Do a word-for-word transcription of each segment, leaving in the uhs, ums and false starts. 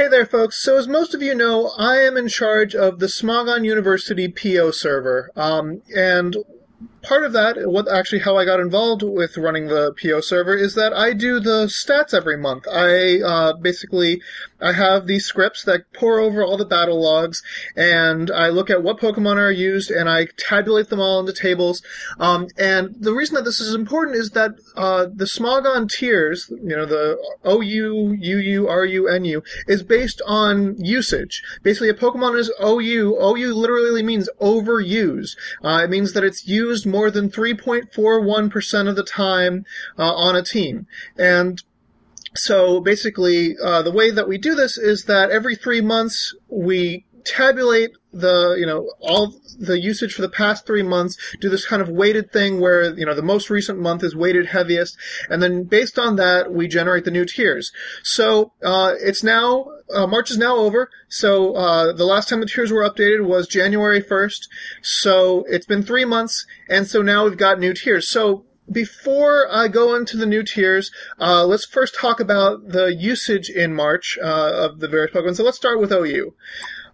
Hey there, folks. So as most of you know, I am in charge of the Smogon University P O server, um, and part of that, what actually how I got involved with running the P O server, is that I do the stats every month. I uh, basically, I have these scripts that pour over all the battle logs, and I look at what Pokemon are used, and I tabulate them all into tables. Um, and the reason that this is important is that uh, the Smogon tiers, you know, the O U, U U, R U, N U, is based on usage. Basically, a Pokemon is O U. O U literally means overused. Uh, it means that it's used used more than three point four one percent of the time uh, on a team. And so basically uh, the way that we do this is that every three months we tabulate the, you know, all the usage for the past three months, do this kind of weighted thing where, you know, the most recent month is weighted heaviest, and then based on that, we generate the new tiers. So, uh, it's now, uh, March is now over, so, uh, the last time the tiers were updated was January first, so it's been three months, and so now we've got new tiers. So, before I go into the new tiers, uh, let's first talk about the usage in March, uh, of the various Pokemon. So let's start with O U.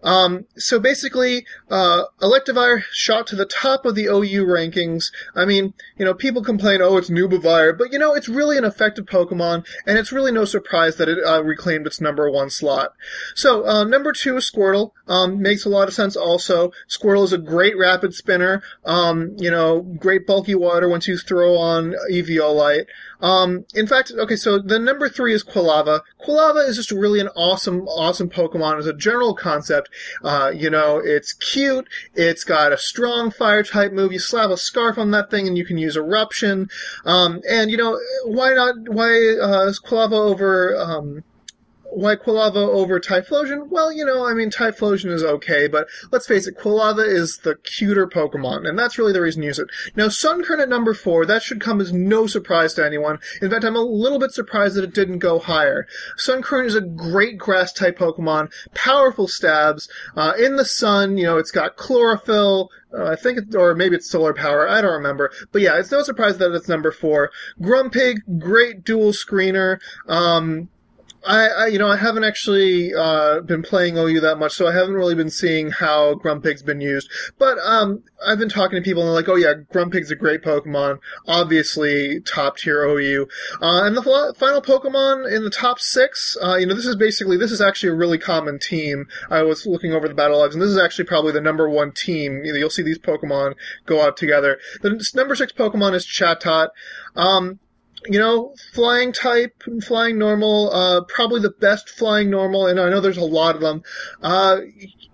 Um, so basically, uh, Electivire shot to the top of the O U rankings. I mean, you know, people complain, oh, it's Nubivire, but you know, it's really an effective Pokemon, and it's really no surprise that it uh, reclaimed its number one slot. So, uh, number two is Squirtle. Um, makes a lot of sense also. Squirtle is a great rapid spinner, um, you know, great bulky water once you throw on Eviolite. Um, in fact, okay, so the number three is Quilava. Quilava is just really an awesome, awesome Pokemon as a general concept. Uh, you know, it's cute, it's got a strong fire-type move, you slap a scarf on that thing and you can use Eruption, um, and, you know, why not, why, uh, Quilava over, um, why Quilava over Typhlosion? Well, you know, I mean, Typhlosion is okay, but let's face it, Quilava is the cuter Pokemon, and that's really the reason to use it. Now, Sunkern at number four, that should come as no surprise to anyone. In fact, I'm a little bit surprised that it didn't go higher. Sunkern is a great grass-type Pokemon, powerful stabs, uh, in the sun, you know, it's got Chlorophyll, Uh, I think, it, or maybe it's Solar Power, I don't remember. But yeah, it's no surprise that it's number four. Grumpig, great dual screener, um... I, I, you know, I haven't actually uh, been playing O U that much, so I haven't really been seeing how Grumpig's been used. But um, I've been talking to people, and they're like, oh yeah, Grumpig's a great Pokemon, obviously top-tier O U. Uh, and the final Pokemon in the top six, uh, you know, this is basically, this is actually a really common team. I was looking over the battle logs, and this is actually probably the number one team. You'll see these Pokemon go out together. The number six Pokemon is Chatot. Um... You know, flying type, flying normal, uh, probably the best flying normal, and I know there's a lot of them. Uh,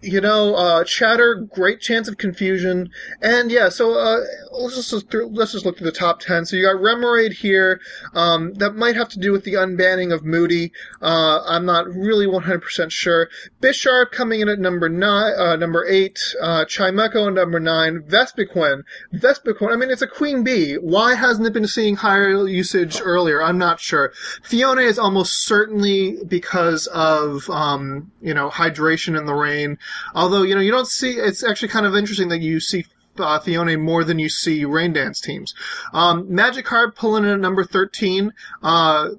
you know, uh, Chatter, great chance of confusion, and yeah, so, uh, let's just, through, let's just look through the top ten. So you got Remoraid here, um, that might have to do with the unbanning of Moody, uh, I'm not really one hundred percent sure. Bisharp coming in at number nine, uh, number eight, uh, Chimecho at number nine, Vespiquen. Vespiquen, I mean, it's a queen bee. Why hasn't it been seeing higher usage earlier? I'm not sure. Fione is almost certainly because of, um, you know, hydration in the rain. Although, you know, you don't see, it's actually kind of interesting that you see Uh, Fione more than you see rain dance teams. Um, Magikarp pulling in at number thirteen, uh,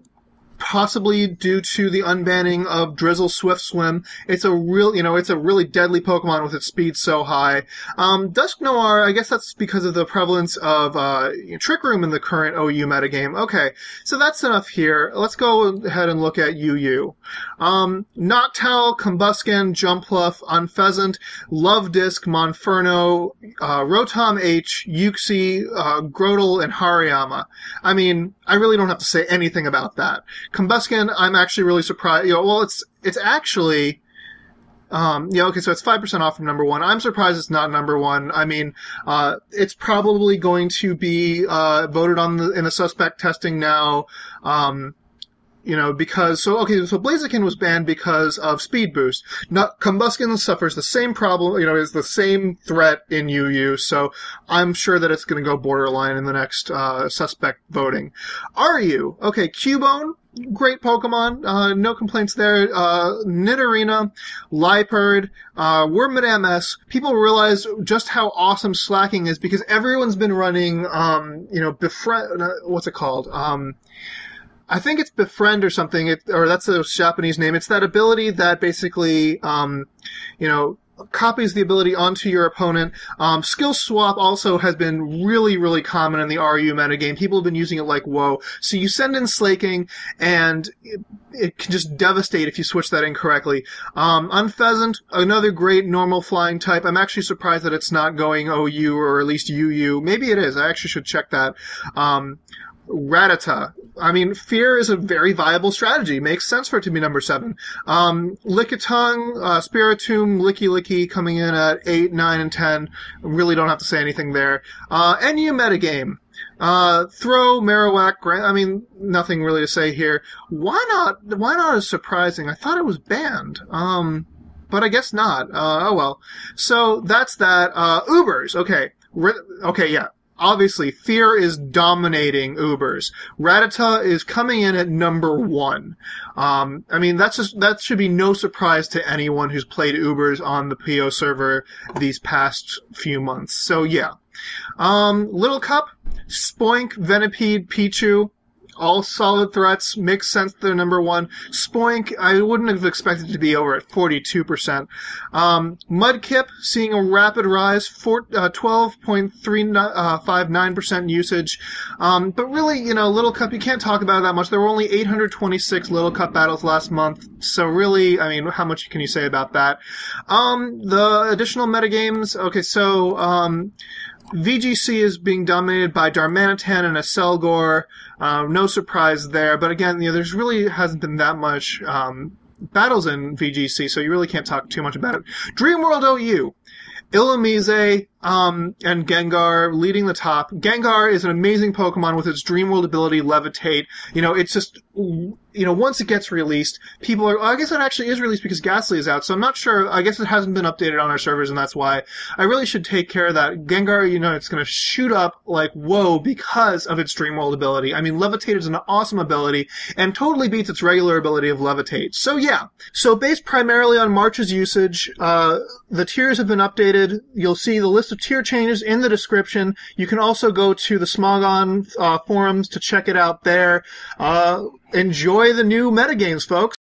possibly due to the unbanning of Drizzle Swift Swim. It's a real, you know, it's a really deadly Pokemon with its speed so high. Um, Dusknoir, I guess that's because of the prevalence of uh, Trick Room in the current O U metagame. Okay, so that's enough here. Let's go ahead and look at U U. Um, Noctowl, Combusken, Jumpluff, Unfezant, Love Disc, Monferno, uh, Rotom H, Uxie, uh, Groudon, and Hariyama. I mean, I really don't have to say anything about that. Combusken, I'm actually really surprised. You know, well, it's it's actually, um, yeah, okay, so it's five percent off from number one. I'm surprised it's not number one. I mean, uh, it's probably going to be uh, voted on the, in the suspect testing now, um, you know, because, so, okay, so Blaziken was banned because of speed boost. Not, Combusken suffers the same problem, you know, is the same threat in U U, so I'm sure that it's going to go borderline in the next uh, suspect voting. R U, okay, Cubone. Great Pokemon, uh, no complaints there. Uh, Nidorina, Liepard, uh, Wormadam-S. People realize just how awesome Slacking is because everyone's been running, um, you know, befriend, what's it called? Um, I think it's Befriend or something, it, or that's the Japanese name. It's that ability that basically, um, you know, copies the ability onto your opponent. Um, skill swap also has been really, really common in the R U metagame. People have been using it like whoa. So you send in Slaking, and it, it can just devastate if you switch that incorrectly. Um, Unfezant, another great normal flying type. I'm actually surprised that it's not going O U or at least U U. Maybe it is. I actually should check that. Um, Rattata. I mean, fear is a very viable strategy. Makes sense for it to be number seven. Um, Lickitung, uh, Spiritomb, Licky Licky coming in at eight, nine, and ten. Really don't have to say anything there. Uh, N U metagame. Uh, Throw, Marowak, Grant. I mean, nothing really to say here. Why not? Why not is surprising. I thought it was banned. Um, but I guess not. Uh, oh well. So that's that. Uh, Ubers. Okay. Re okay, yeah. Obviously, fear is dominating Ubers. Rattata is coming in at number one. Um, I mean, that's just, that should be no surprise to anyone who's played Ubers on the P O server these past few months. So, yeah. Um, Little Cup, Spoink, Venipede, Pichu, all solid threats. Makes sense they're number one. Spoink, I wouldn't have expected to be over at forty-two percent. Um, Mudkip, seeing a rapid rise, twelve point three five nine percent uh, usage. Um, but really, you know, Little Cup, you can't talk about it that much. There were only eight hundred twenty-six Little Cup battles last month. So really, I mean, how much can you say about that? Um, the additional metagames, okay, so... Um, V G C is being dominated by Darmanitan and Acelgor. Uh, no surprise there. But again, you know, there's really hasn't been that much um, battles in V G C, so you really can't talk too much about it. Dreamworld O U. Illumise um, and Gengar leading the top. Gengar is an amazing Pokemon with its Dreamworld ability, Levitate. You know, it's just, you know, once it gets released, people are, I guess it actually is released because Ghastly is out, so I'm not sure. I guess it hasn't been updated on our servers, and that's why I really should take care of that. Gengar, you know, it's going to shoot up like whoa because of its Dreamworld ability. I mean, Levitate is an awesome ability and totally beats its regular ability of Levitate. So, yeah. So, based primarily on March's usage, uh, the tiers have been updated. You'll see the list of tier changes in the description. You can also go to the Smogon uh, forums to check it out there. Uh, enjoy the new metagames, folks.